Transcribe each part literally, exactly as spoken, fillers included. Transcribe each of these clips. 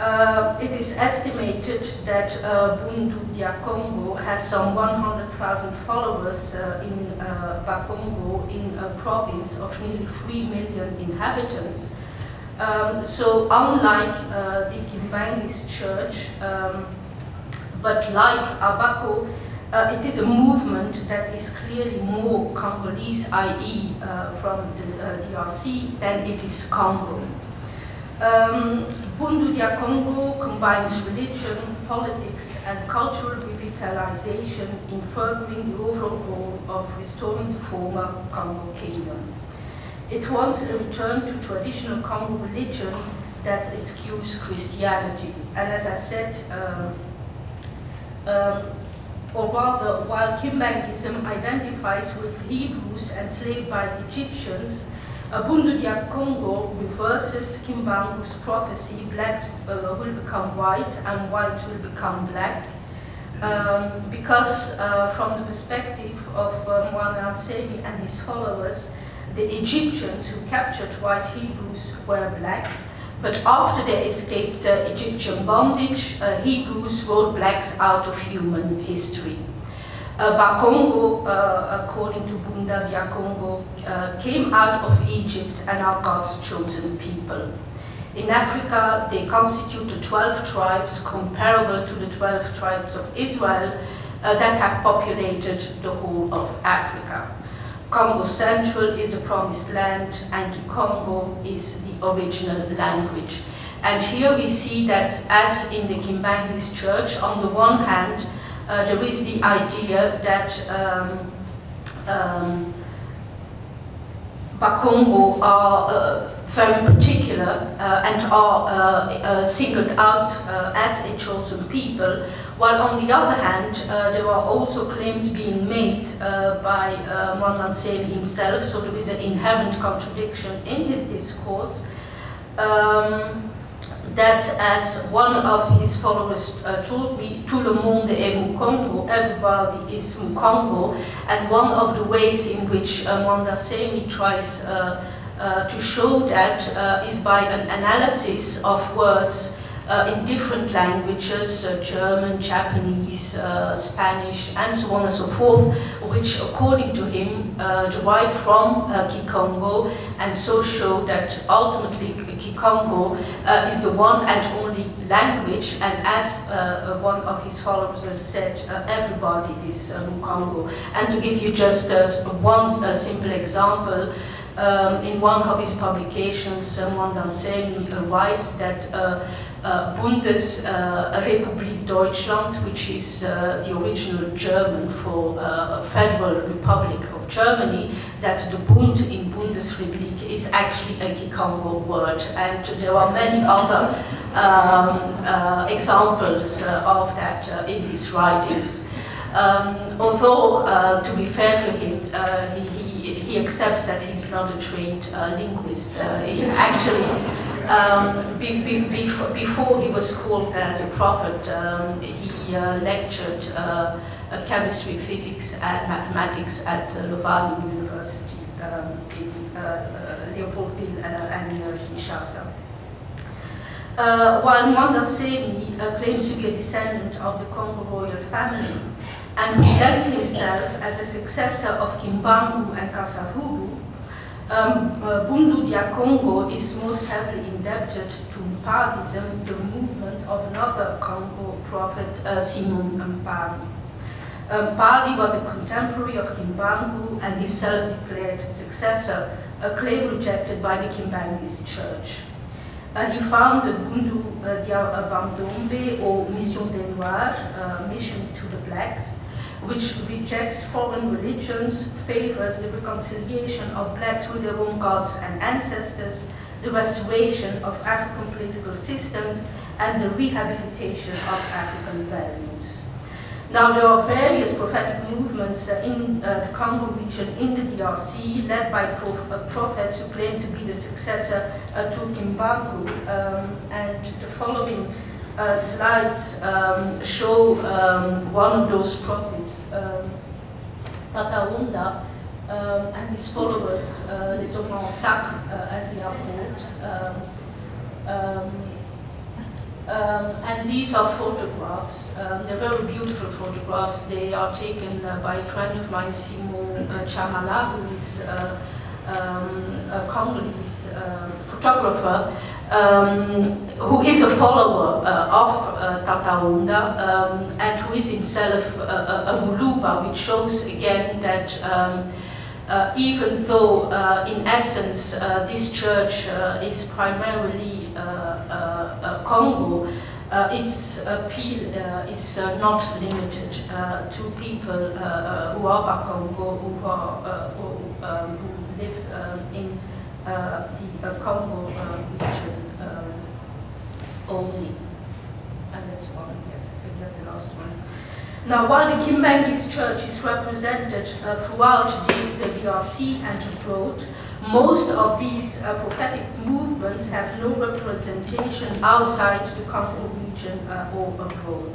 Uh, it is estimated that uh, Bundu Dia Kongo has some one hundred thousand followers uh, in uh, Bakongo, in a province of nearly three million inhabitants. Um, so unlike uh, the Kimbanguist church, um, but like Abako, uh, it is a movement that is clearly more Congolese, that is uh, from the uh, D R C, than it is Congo. Um, Bundu Dia Kongo combines religion, politics, and cultural revitalization in furthering the overall goal of restoring the former Congo Kingdom. It wants a return to traditional Congo religion that eschews Christianity. And as I said, um, um, or rather, while Kimbanguism identifies with Hebrews enslaved by the Egyptians, Bundu Dia Kongo reverses Kimbangu's prophecy: blacks uh, will become white and whites will become black, um, because uh, from the perspective of uh, Mwangan Sevi and his followers, the Egyptians who captured white Hebrews were black, but after they escaped uh, Egyptian bondage, uh, Hebrews wrote blacks out of human history. Uh, Bakongo, uh, according to Bundu Dia Kongo, uh, came out of Egypt and are God's chosen people. In Africa, they constitute the twelve tribes comparable to the twelve tribes of Israel uh, that have populated the whole of Africa. Congo Central is the promised land, and Kikongo is the original language. And here we see that, as in the Kimbanguist church, on the one hand, Uh, there is the idea that um, um, Bakongo are uh, very particular uh, and are uh, uh, singled out uh, as a chosen people, while on the other hand, uh, there are also claims being made uh, by uh, Mwangan Sevi himself, so there is an inherent contradiction in his discourse. Um, that, as one of his followers uh, told me, tout le monde est Mukongo, everybody is Mukongo, and one of the ways in which uh, Mwanda Nsemi tries uh, uh, to show that uh, is by an analysis of words uh, in different languages, uh, German, Japanese, uh, Spanish, and so on and so forth, which according to him uh, derive from uh, Kikongo, and so show that ultimately Kikongo uh, is the one and only language, and as uh, one of his followers said, uh, everybody is uh, Mukongo. And to give you just uh, one uh, simple example, um, in one of his publications, uh, Mwandan Nsemi uh, writes that uh, uh, Bundesrepublik uh, Deutschland, which is uh, the original German for uh, Federal Republic of Germany, that the Bund in Bundesrepublik is actually a Kikongo word, and there are many other um, uh, examples uh, of that uh, in his writings. Um, although, uh, to be fair to him, uh, he, he, he accepts that he's not a trained uh, linguist. Uh, he actually, um, be, be, before, before he was called as a prophet, um, he uh, lectured uh, Uh, chemistry, physics, and mathematics at uh, Laval University um, in uh, uh, Leopoldville uh, and uh, Kinshasa. Uh, while Mwanda Nsemi uh, claims to be a descendant of the Congo royal family and presents himself as a successor of Kimbangu and Kasavubu, um, uh, Bundu Dia Kongo is most heavily indebted to Mpadism, the movement of another Congo prophet, uh, Simon Mpadi. Mpadi um, was a contemporary of Kimbangu and his self-declared successor, a claim rejected by the Kimbanguist church. Uh, he founded Bundu uh, Dia Bandombe, or Mission des Noirs, uh, Mission to the Blacks, which rejects foreign religions, favors the reconciliation of blacks with their own gods and ancestors, the restoration of African political systems, and the rehabilitation of African values. Now, there are various prophetic movements uh, in uh, the Congo region, in the D R C, led by prof uh, prophets who claim to be the successor uh, to Kimbangu. Um, and the following uh, slides um, show um, one of those prophets, um, Tata Nunda, um, and his followers, uh, les hommes en sac, uh, as they are called. Um, um, Um, and these are photographs. Um, they're very beautiful photographs. They are taken uh, by a friend of mine, Simon uh, Chamala, who is uh, um, a Congolese uh, photographer, um, who is a follower uh, of uh, Tata Nunda, um, and who is himself a, a, a Muluba, which shows again that um, Uh, even though, uh, in essence, uh, this church uh, is primarily uh, uh, uh, Congo, uh, its appeal uh, is uh, not limited uh, to people uh, who are Bakongo, who, are, uh, who, um, who live um, in uh, the uh, Congo uh, region um, only. And that's one, yes, I think that's the last one. Now, while the Kimbanguist Church is represented uh, throughout the, the D R C and abroad, most of these uh, prophetic movements have no representation outside the Congo region uh, or abroad.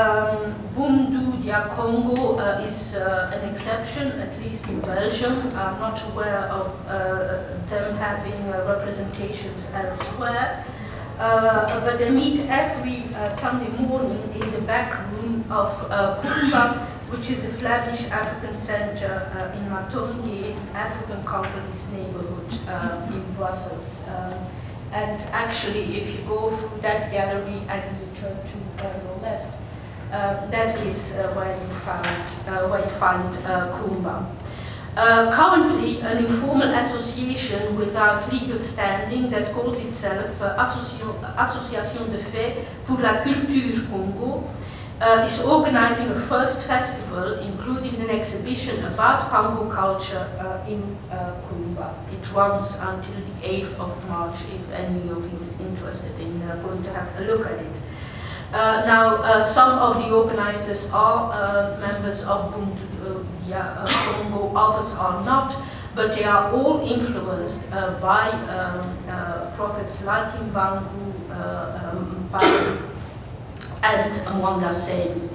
Um, Bundu Dia Kongo uh, is uh, an exception, at least in Belgium. I'm not aware of uh, them having uh, representations elsewhere. Uh, but they meet every uh, Sunday morning in the back room of uh, Kuumba, which is a Flemish African center uh, in Matongé, the African Congolese neighborhood uh, in Brussels. Um, and actually, if you go through that gallery and you turn to uh, your left, uh, that is uh, where you find uh, where you find uh, Kuumba. Uh, currently, an informal association without legal standing that calls itself uh, Association de Fait pour la Culture Congo uh, is organizing a first festival, including an exhibition about Congo culture uh, in uh, Kuumba. It runs until the eighth of March, if any of you is interested in uh, going to have a look at it. Uh, now, uh, some of the organizers are uh, members of Bundu Dia Kongo, others are not, but they are all influenced uh, by um, uh, prophets like Kimbangu, uh, um, Mpadi, and Mwanda Sevi.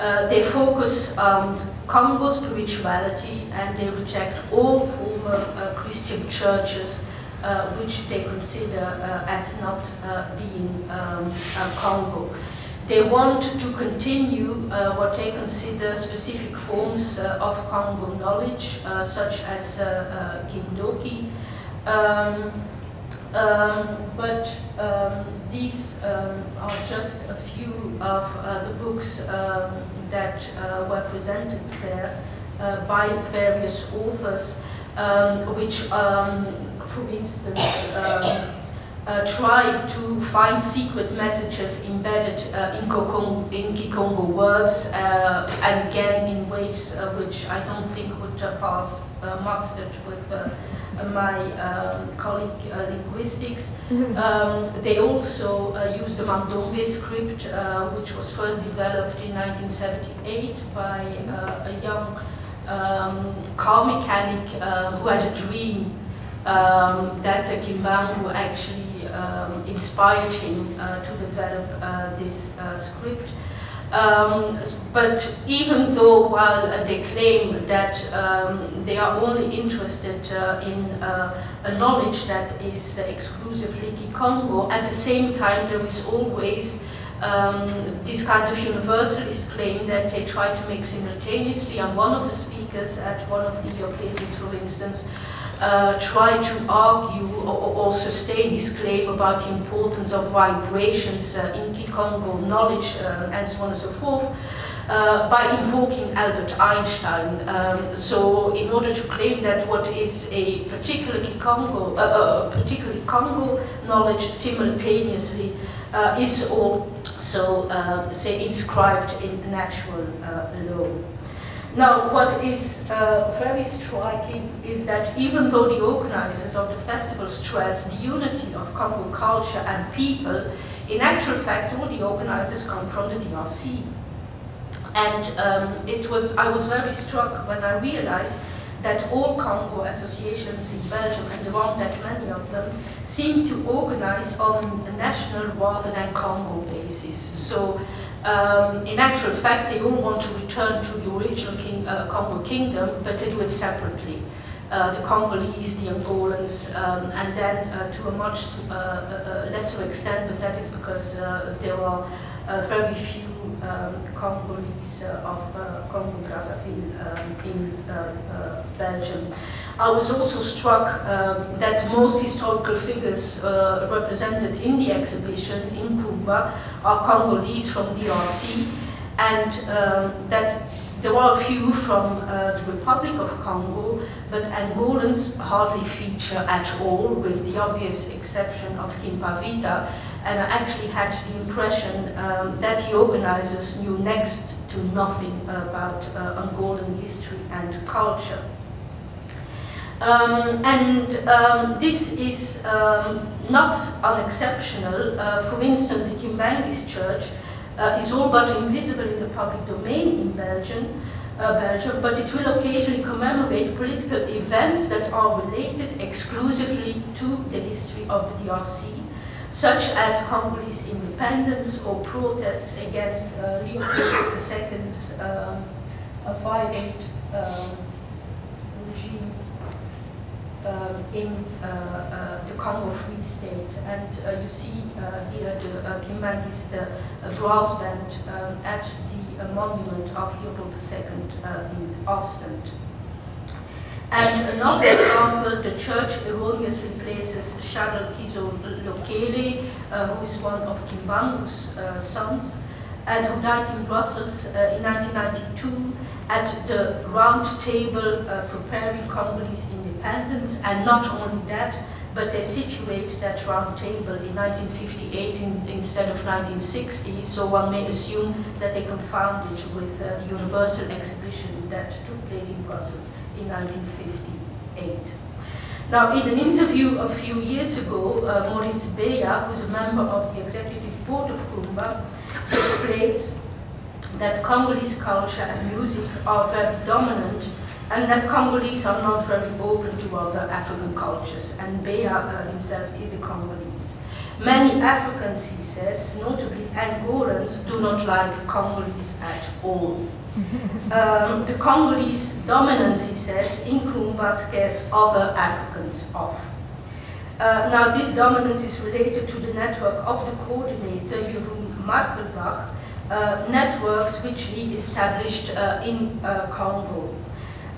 Uh, they focus on Congo spirituality and they reject all former uh, Christian churches, uh, which they consider uh, as not uh, being um, uh, Congo. They want to continue uh, what they consider specific forms uh, of Congo knowledge, uh, such as uh, uh, Kindoki, um, um, but um, these um, are just a few of uh, the books um, that uh, were presented there uh, by various authors, um, which, um, for instance, um, Uh, try to find secret messages embedded uh, in, Kikongo, in Kikongo words, uh, and again in ways uh, which I don't think would uh, pass uh, muster with uh, my um, colleague uh, linguistics. Mm-hmm. um, they also uh, use the Mandombe script, uh, which was first developed in nineteen seventy-eight by uh, a young um, car mechanic uh, who had a dream um, that uh, Kimbangu actually Um, inspired him uh, to develop uh, this uh, script. Um, but even though while uh, they claim that um, they are only interested uh, in uh, a knowledge that is exclusively Kikongo, at the same time there is always um, this kind of universalist claim that they try to make simultaneously, and one of the speakers at one of the occasions, for instance, Uh, try to argue or, or sustain his claim about the importance of vibrations uh, in Kikongo knowledge uh, and so on and so forth uh, by invoking Albert Einstein. Um, so in order to claim that what is a particular Kikongo, uh, uh, particularly Congo knowledge simultaneously uh, is also, uh, say, inscribed in natural uh, law. Now, what is uh, very striking is that even though the organizers of the festival stress the unity of Congo culture and people, in actual fact, all the organizers come from the D R C. And um, it was, I was very struck when I realized that all Congo associations in Belgium, and there aren't that many of them, seem to organize on a national rather than Congo basis. So, Um, in actual fact, they all want to return to the original King, uh, Congo Kingdom, but they do it separately. uh, the Congolese, the Angolans, um, and then uh, to a much uh, uh, lesser extent, but that is because uh, there are uh, very few um, Congolese uh, of uh, Congo-Brazzaville um, in uh, uh, Belgium. I was also struck um, that most historical figures uh, represented in the exhibition in Kuumba are Congolese from D R C, and um, that there are a few from uh, the Republic of Congo, but Angolans hardly feature at all, with the obvious exception of Kimpavita. And I actually had the impression um, that the organizers knew next to nothing about uh, Angolan history and culture. Um, and um, this is um, not unexceptional. Uh, for instance, the Kimbanguist church uh, is all but invisible in the public domain in Belgium, uh, Belgium, but it will occasionally commemorate political events that are related exclusively to the history of the D R C, such as Congolese independence or protests against uh, Leopoldville's uh, uh, violent uh, regime Um, in uh, uh, the Congo Free State. And uh, you see uh, here the uh, Kimbanguist uh, brass band um, at the uh, monument of Leopold the Second uh, in Ostend. And another example, the church erroneously places Charles Kizo Lokele, uh, who is one of Kimbangu's uh, sons, and who died in Brussels uh, in nineteen ninety-two at the round table uh, preparing Congolese independence. And not only that, but they situate that round table in nineteen fifty-eight in, instead of nineteen sixty, so one may assume that they confound it with uh, the Universal Exhibition that took place in Brussels in nineteen fifty-eight. Now, in an interview a few years ago, uh, Maurice Beya, who's a member of the Executive Board of Kuumba, explains that Congolese culture and music are very dominant, and that Congolese are not very open to other African cultures, and Beya uh, himself is a Congolese. Many Africans, he says, notably Angolans, do not like Congolese at all. Um, the Congolese dominance, he says, in Kuumba scares other Africans off. Uh, now, this dominance is related to the network of the coordinator, Jeroen Markelbach, Uh, networks which he established uh, in uh, Congo.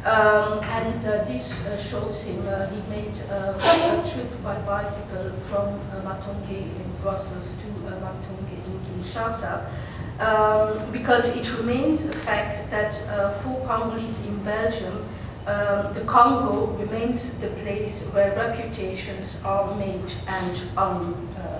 Um, and uh, this uh, shows him, uh, he made uh, a trip by bicycle from uh, Matongé in Brussels to uh, Matongé in Kinshasa, um, because it remains a fact that uh, for Congolese in Belgium, um, the Congo remains the place where reputations are made and um, uh,